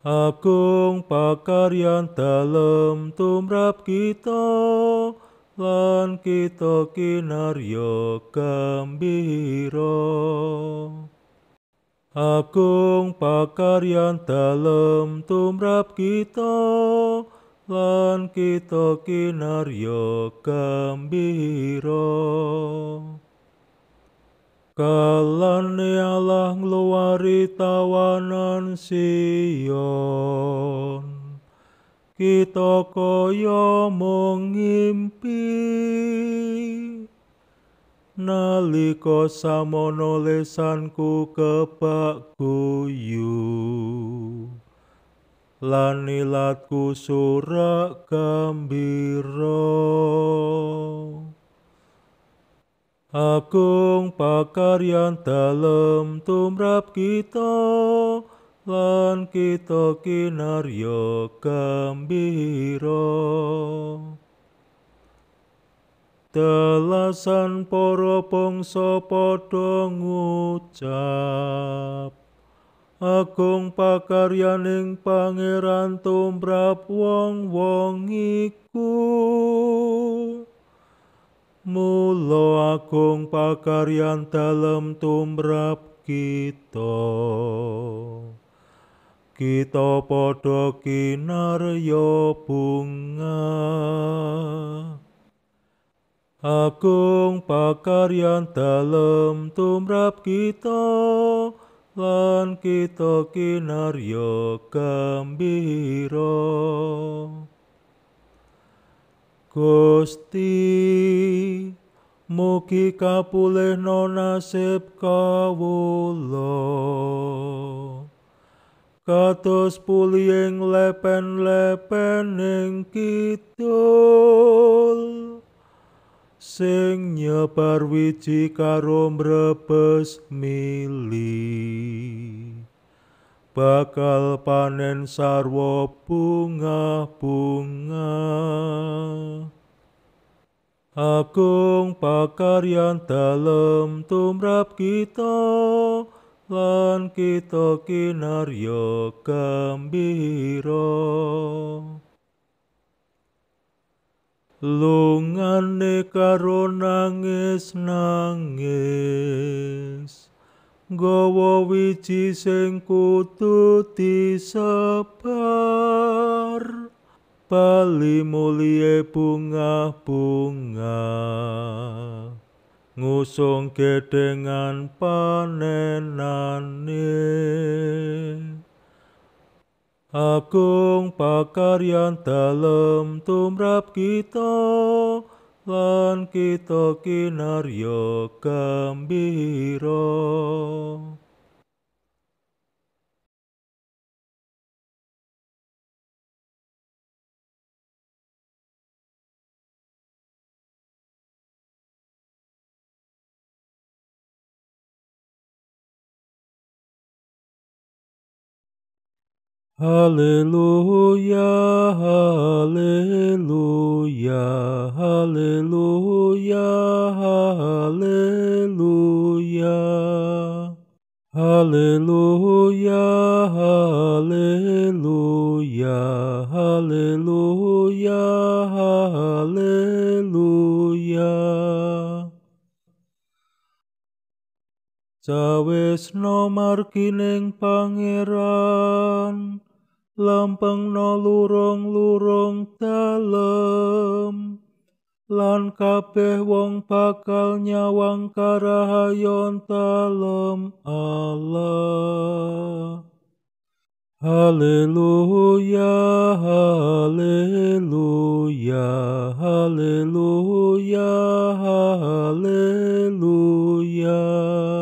Agung pakaryan dalem tumrap kita, lan kita kinarya gembira. Agung pakaryan dalem tumrap kita, lan kita kinarya gembira. Kalane Allah ngluwari tawanan Sion, kita kaya mungimpi. Nalika samono lesanku kebak guyu, lan ilatku surak gembira. Agung pakaryan dalem tumrap kita, lan kita kinarya gembira. Telasan para bangsa padha ngucap, agung pakaryaning Pangeran tumrap wong-wong iku. Mula agung pakaryan dalem tumrap kita, kita padha kinarya bunga. Agung pakaryan dalem tumrap kita, lan kita kinarya gembira. Gusti, mugi kapulihna nasib kawula, kados pulihing lepen-lepening kidul, sing nyebar wiji karo mrebes mili, bakal panen sarwa bunga-bunga. Agung pakaryan dalem tumrap kita, lan kita kinarya gembira. Lungane karo nangis-nangis, nggawa wiji sing kudu disebar, bali mulye bunga-bunga, ngusung gedhengan panenane. Agung pakaryan dalem tumrap kita, lan kita kinarya gembira. Haleluya, haleluya, haleluya, haleluya. Haleluya, haleluya, haleluya, haleluya. Jawesna margining Pangeran, lempengna lurung-lurung dalem, lan kabeh wong bakal nyawang karahayon dalem Allah. Haleluya, haleluya, haleluya, haleluya.